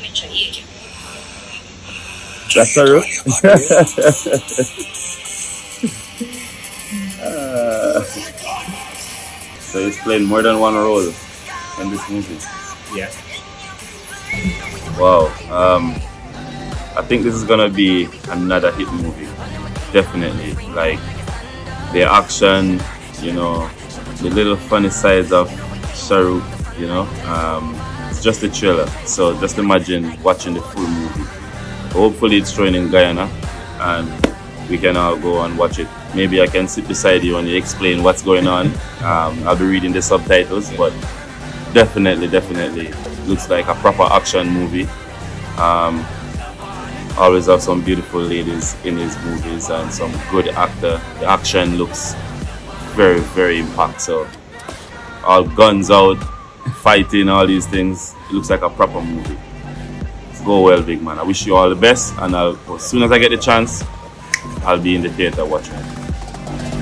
तुम्हें चाहिए क्या? शाह रुख So he's played more than one role in this movie. Yeah. Wow. I think this is gonna be another hit movie. Definitely. Like the action, you know, the little funny sides of Shah Rukh, you know. It's just a trailer. So just imagine watching the full movie. Hopefully it's showing in Guyana and we can all go and watch it. Maybe I can sit beside you and you explain what's going on. I'll be reading the subtitles, but definitely looks like a proper action movie. Always have some beautiful ladies in his movies and some good actor. The action looks very impactful. All guns out, fighting, all these things. It looks like a proper movie. It's go well, big man. I wish you all the best, and as soon as I get the chance, I'll be in the theater watching it.